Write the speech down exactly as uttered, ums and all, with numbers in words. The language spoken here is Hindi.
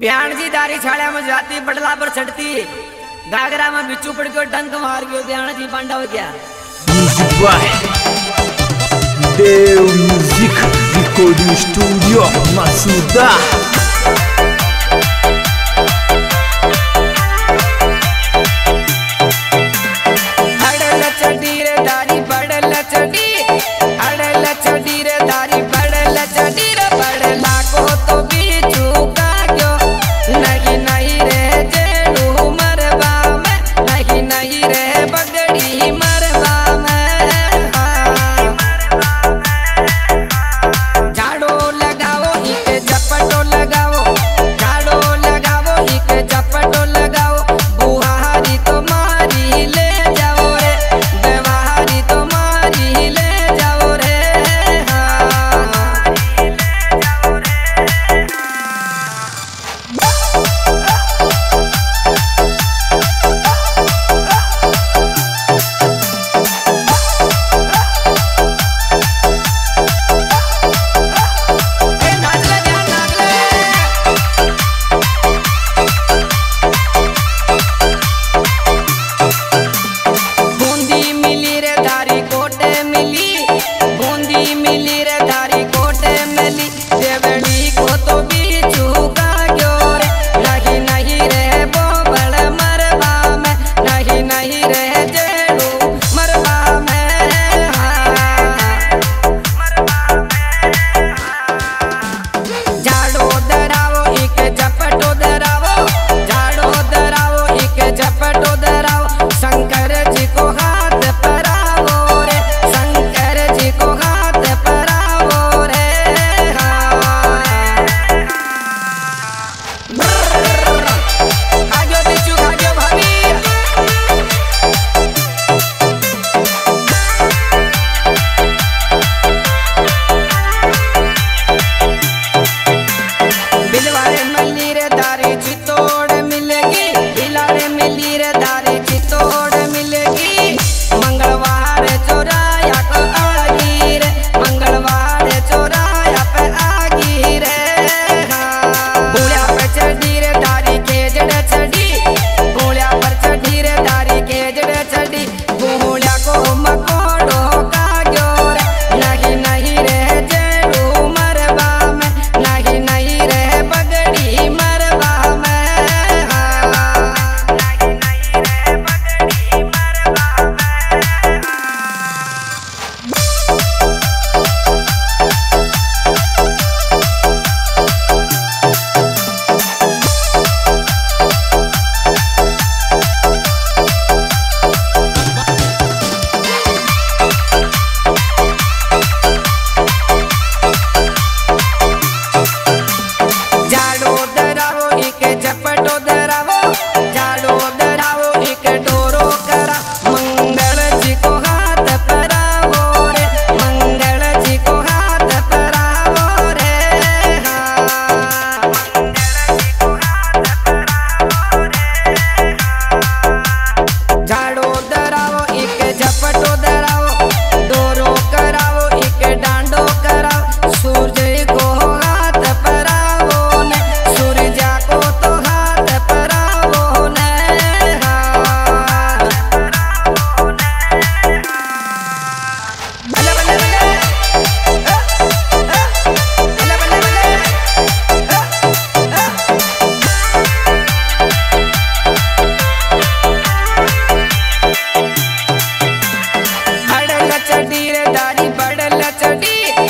बियांजी दारी छाड़ा में जाती बटला पर चढ़ती घाघरा में बिच्छू पड़ गयो डंक मार गयो बियांजी पांडा हो गया। Music by Dev music recording studio मसूदा। Bădălă, bădălă, bădălă,